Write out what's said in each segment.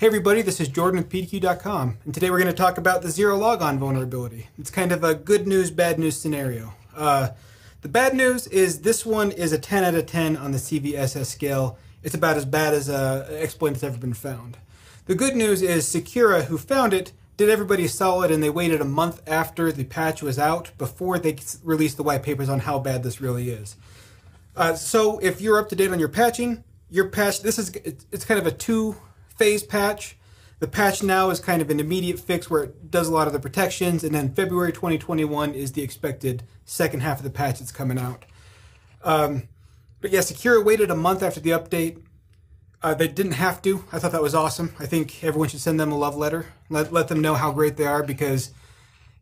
Hey everybody, this is Jordan with PDQ.com, and today we're going to talk about the zero logon vulnerability. It's kind of a good news, bad news scenario. The bad news is this one is a 10 out of 10 on the CVSS scale. It's about as bad as an exploit that's ever been found. The good news is Secura, who found it, did everybody a solid, and they waited a month after the patch was out before they released the white papers on how bad this really is. So if you're up to date on your patching, it's kind of a two-phase patch. The patch now is kind of an immediate fix where it does a lot of the protections, and then February 2021 is the expected second half of the patch that's coming out. But yeah, Secura waited a month after the update. They didn't have to. I thought that was awesome. I think everyone should send them a love letter. Let them know how great they are, because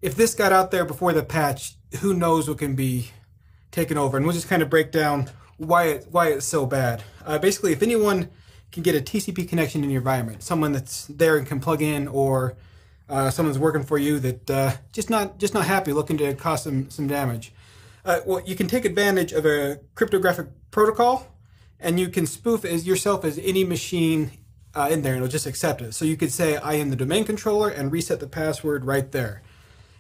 if this got out there before the patch, who knows what can be taken over. And we'll just kind of break down why it's so bad. Basically, if anyone can get a TCP connection in your environment, someone that's there and can plug in, or someone's working for you that just not happy, looking to cause some damage. Well, you can take advantage of a cryptographic protocol, and you can spoof as yourself as any machine in there, and it'll just accept it. So you could say, I am the domain controller, and reset the password right there.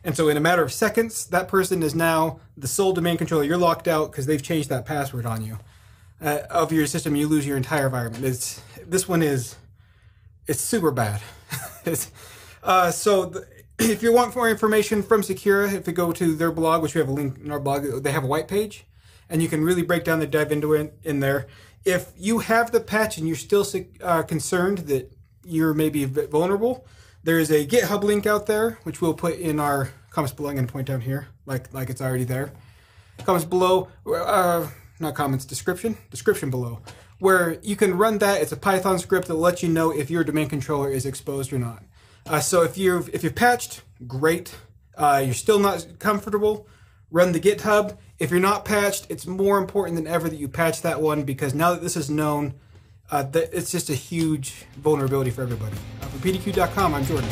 And so in a matter of seconds, that person is now the sole domain controller. You're locked out because they've changed that password on you. Of your system, you lose your entire environment. This one is super bad. If you want more information from Secura, if you go to their blog, which we have a link in our blog, they have a white page, and you can really break down the dive into it in there. If you have the patch and you're still concerned that you're maybe a bit vulnerable, there is a GitHub link out there, which we'll put in our comments below. I'm going to point down here, like it's already there. Comments below. Not comments, description below, where you can run that. It's a Python script that will let you know if your domain controller is exposed or not. So if you've patched, great. You're still not comfortable, run the GitHub. If you're not patched, it's more important than ever that you patch that one, because now that this is known, it's just a huge vulnerability for everybody. For PDQ.com, I'm Jordan.